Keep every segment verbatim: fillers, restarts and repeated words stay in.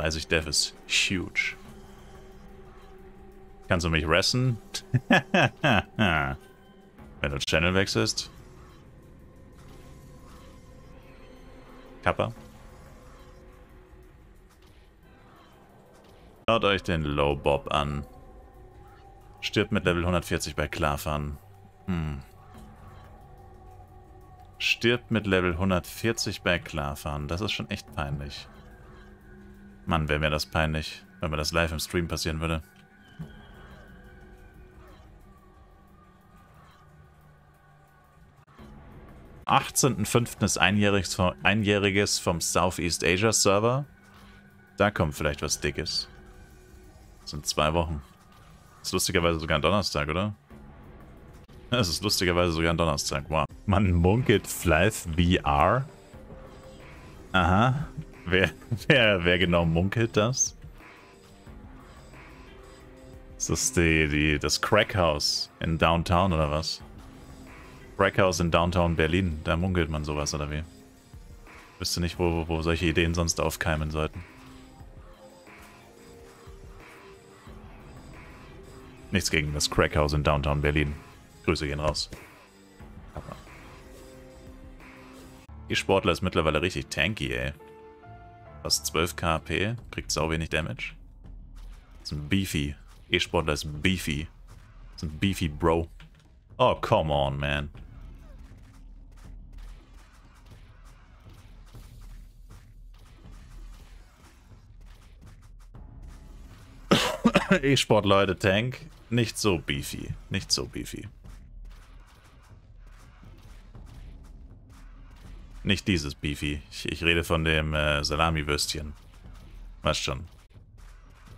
dreißig Dev ist huge. Kannst du mich resten? Wenn du Channel wechselst. Kappa. Schaut euch den Low Bob an. Stirbt mit Level hundertvierzig bei Klarfahren. Hm. Stirbt mit Level hundertvierzig bei Klarfahren. Das ist schon echt peinlich. Mann, wäre mir das peinlich, wenn mir das live im Stream passieren würde. Am achtzehnten fünften ist Einjähriges, Einjähriges vom Southeast Asia-Server. Da kommt vielleicht was Dickes. Das sind zwei Wochen. Das ist lustigerweise sogar ein Donnerstag, oder? Das ist lustigerweise sogar ein Donnerstag. Wow. Man munkelt Flyff V R. Aha. Wer, wer, wer genau munkelt das? Ist das die, die, das Crackhouse in Downtown oder was? Crackhouse in Downtown Berlin. Da munkelt man sowas oder wie? Ich wüsste nicht, wo, wo, wo solche Ideen sonst aufkeimen sollten. Nichts gegen das Crackhouse in Downtown Berlin. Grüße gehen raus. Aber die Sportler ist mittlerweile richtig tanky, ey. Fast zwölf K H P, kriegt sau wenig Damage. Ist ein Beefy. E-Sportler ist Beefy. Ist ein Beefy Bro. Oh, come on, man. E-Sport, Leute, Tank. Nicht so beefy. Nicht so beefy. Nicht dieses Beefy. Ich, ich rede von dem äh, Salami-Würstchen. Weißt schon.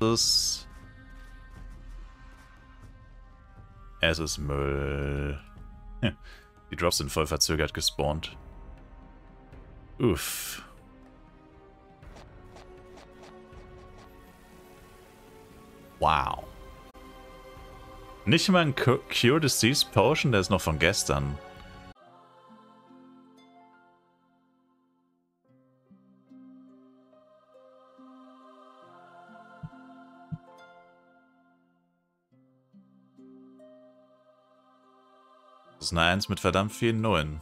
Das... Es ist Müll. Die Drops sind voll verzögert gespawnt. Uff. Wow. Nicht mal ein Cure Disease Potion, der ist noch von gestern. Das ist eine eins mit verdammt vielen Nullen.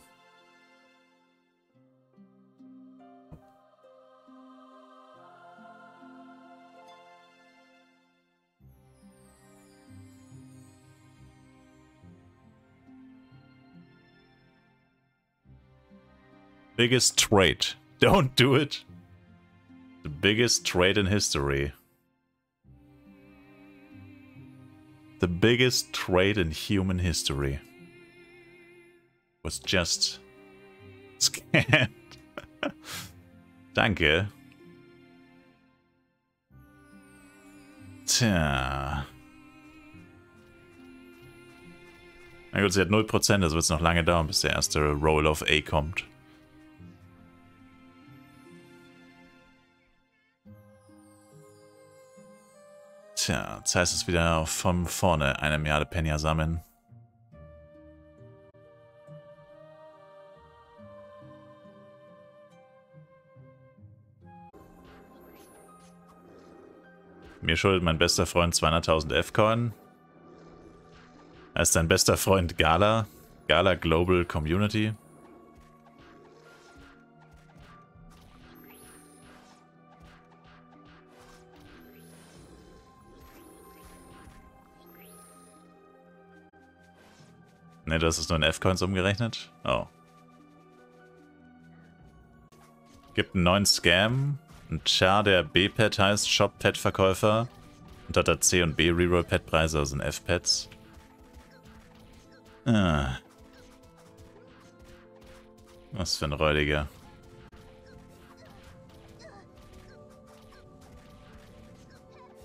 Biggest trade. Don't do it. The biggest trade in history. The biggest trade in human history. Was just scanned. Danke. Tja. Na gut, sie hat null Prozent, also wird es noch lange dauern, bis der erste Roll of A kommt. Tja, jetzt heißt es wieder von vorne eine Milliarde Penja sammeln. Mir schuldet mein bester Freund zweihunderttausend F-Coin. Er ist dein bester Freund Gala. Gala Global Community. Ne, das ist nur in F-Coins umgerechnet. Oh. Gibt einen neuen Scam. Ein Char, der B-Pet heißt, Shop-Pet-Verkäufer. Und hat da C- und B-Reroll-Pet-Preise, also sind F-Pets. Ah. Was für ein Räudiger.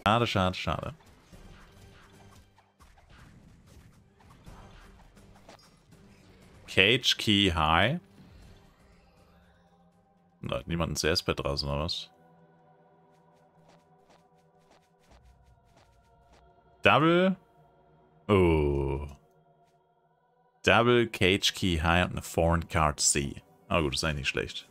Schade, schade, schade. Cage Key High. Da hat niemand ein C S-Pad draußen, oder was? Double. Oh. Double Cage Key High und eine Foreign Card C. Ah, gut, ist eigentlich nicht schlecht.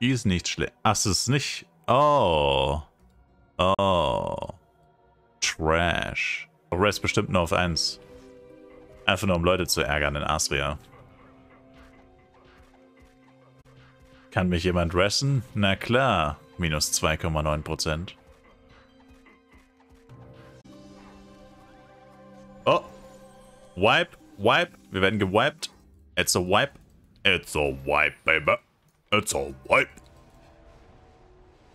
Die ist nicht schlecht. Ach, es ist nicht... Oh. Oh. Trash. Rest bestimmt nur auf eins. Einfach nur, um Leute zu ärgern in Asria. Kann mich jemand resten? Na klar. Minus zwei Komma neun Prozent. Oh. Wipe. Wipe. Wir werden gewiped. It's a wipe. It's a wipe, baby. It's a wipe.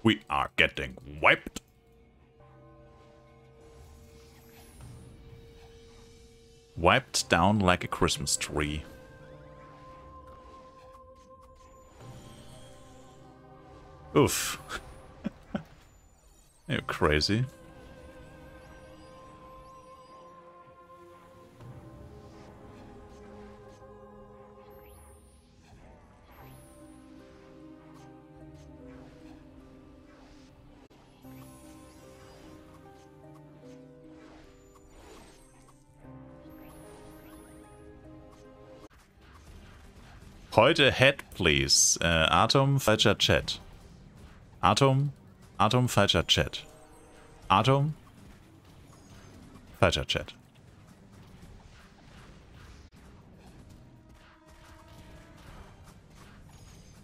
We are getting wiped. Wiped down like a Christmas tree. Oof. You're crazy. Heute Head, please. Äh, Atom, falscher Chat. Atom, Atom, falscher Chat. Atom, falscher Chat.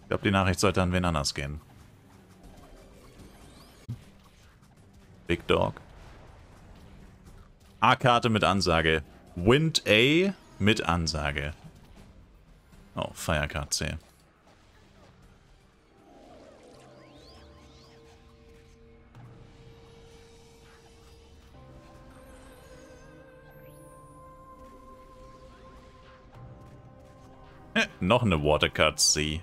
Ich glaube, die Nachricht sollte an wen anders gehen. Big Dog. A-Karte mit Ansage. Wind A mit Ansage. Oh, Firecard C. Äh, noch eine Watercard C.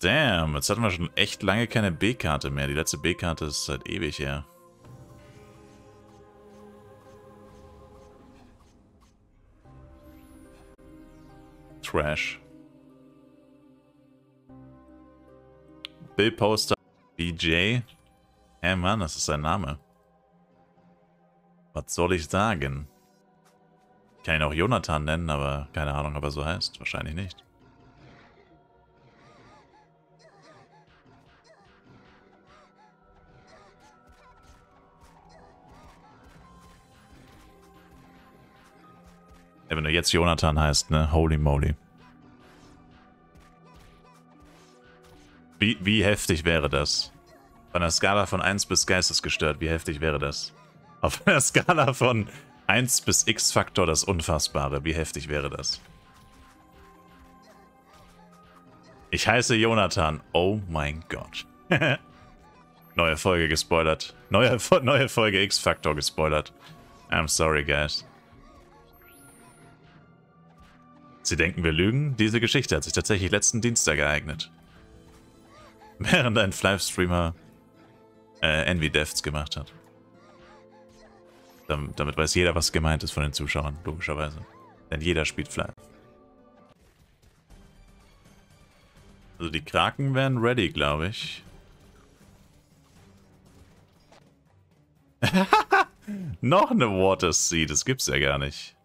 Damn, jetzt hatten wir schon echt lange keine B-Karte mehr. Die letzte B-Karte ist seit ewig her. Trash. Bill Poster B J. Hey Mann, das ist sein Name. Was soll ich sagen? Ich kann ihn auch Jonathan nennen, aber keine Ahnung, ob er so heißt. Wahrscheinlich nicht. Ja, wenn du jetzt Jonathan heißt, ne? Holy moly. Wie, wie heftig wäre das? Von der Skala von eins bis geistesgestört, wie heftig wäre das? Auf der Skala von eins bis X-Faktor das Unfassbare, wie heftig wäre das? Ich heiße Jonathan, oh mein Gott. Neue Folge gespoilert. Neue, neue Folge X-Faktor gespoilert. I'm sorry, guys. Sie denken, wir lügen? Diese Geschichte hat sich tatsächlich letzten Dienstag ereignet. Während ein Flyff-Streamer äh, Envy Devs gemacht hat. Damit, damit weiß jeder, was gemeint ist von den Zuschauern, logischerweise. Denn jeder spielt Flyff. Also die Kraken wären ready, glaube ich. Noch eine Water Sea, das gibt's ja gar nicht.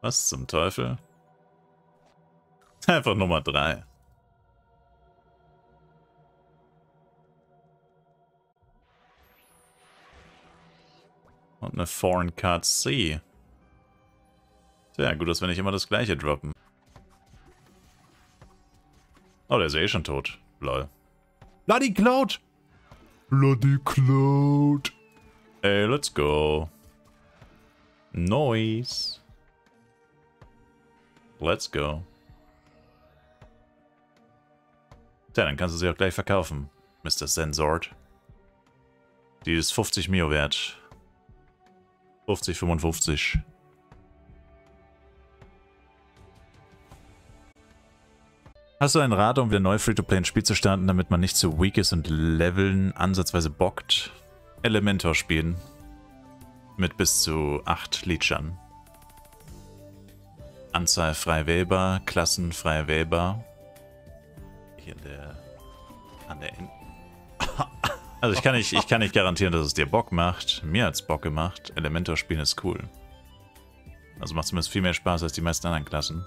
Was zum Teufel? Einfach Nummer drei. Und eine Foreign Card C. Tja, gut, dass wir nicht immer das gleiche droppen. Oh, der ist ja eh schon tot. Lol. Bloody Cloud! Bloody Cloud! Ey, let's go. Noise. Let's go. Tja, dann kannst du sie auch gleich verkaufen, Mister Sensort. Die ist fünfzig Mio wert. fünfzig, fünfundfünfzig. Hast du einen Rat, um wieder neu Free-to-Play ins Spiel zu starten, damit man nicht zu weak ist und Leveln ansatzweise bockt? Elementor spielen. Mit bis zu acht Liedschern. Anzahl frei wählbar, Klassen frei wählbar. Hier in der... an der Ende. Also ich kann, nicht, ich kann nicht garantieren, dass es dir Bock macht. Mir hat's Bock gemacht. Elementor spielen ist cool. Also macht zumindest viel mehr Spaß als die meisten anderen Klassen.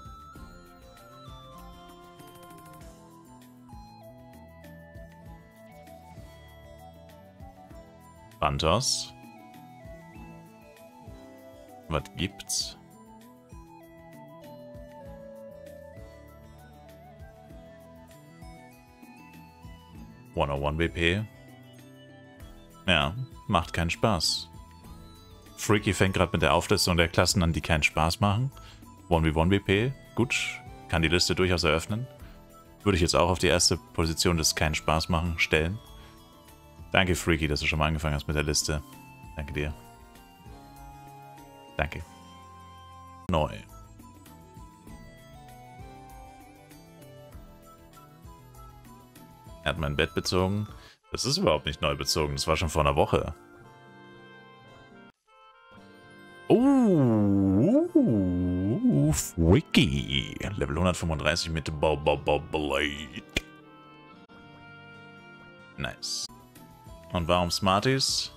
Panthers. Was gibt's? hunderteins B P. Ja, macht keinen Spaß. Freaky fängt gerade mit der Auflistung der Klassen an, die keinen Spaß machen. eins gegen eins B P, gut, kann die Liste durchaus eröffnen. Würde ich jetzt auch auf die erste Position des keinen Spaß machen stellen. Danke Freaky, dass du schon mal angefangen hast mit der Liste. Danke dir. Danke. Neu. Er hat mein Bett bezogen. Das ist überhaupt nicht neu bezogen, das war schon vor einer Woche. Oh, Freaky. Level hundertfünfunddreißig mit Blade. Nice. Und warum Smarties?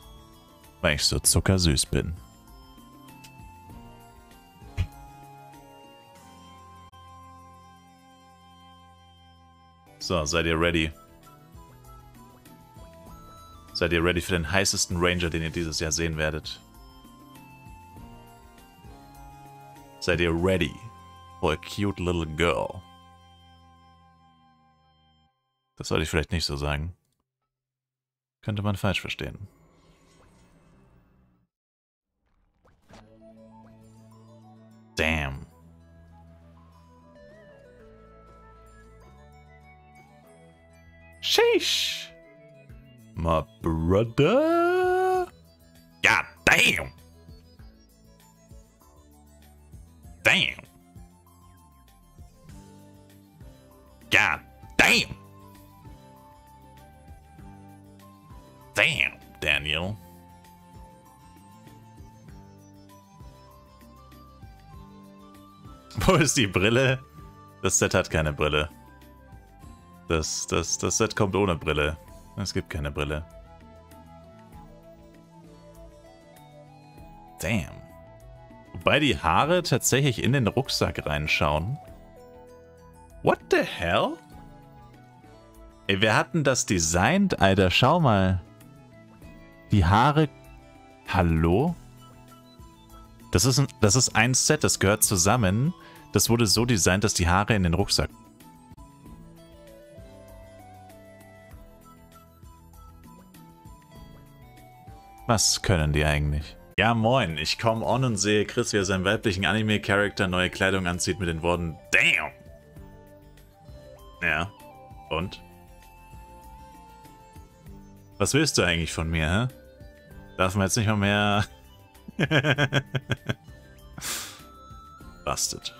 Weil ich so zuckersüß bin. So, seid ihr ready? Seid ihr ready für den heißesten Ranger, den ihr dieses Jahr sehen werdet? Seid ihr ready for a cute little girl? Das sollte ich vielleicht nicht so sagen. Könnte man falsch verstehen. Damn. Sheesh. My brother. God damn. Damn. God damn. Damn, Daniel. Wo ist die Brille? Das Set hat keine Brille. Das, das, das Set kommt ohne Brille. Es gibt keine Brille. Damn. Wobei die Haare tatsächlich in den Rucksack reinschauen. What the hell? Ey, wir hatten das designt, Alter. Schau mal. Die Haare... Hallo? Das ist ein, das ist ein Set, das gehört zusammen. Das wurde so designt, dass die Haare in den Rucksack... Was können die eigentlich? Ja moin, ich komme on und sehe Chris, wie er seinen weiblichen Anime-Charakter neue Kleidung anzieht mit den Worten Damn! Ja, und? Was willst du eigentlich von mir, hä? Darf man jetzt nicht mal mehr... Bastard.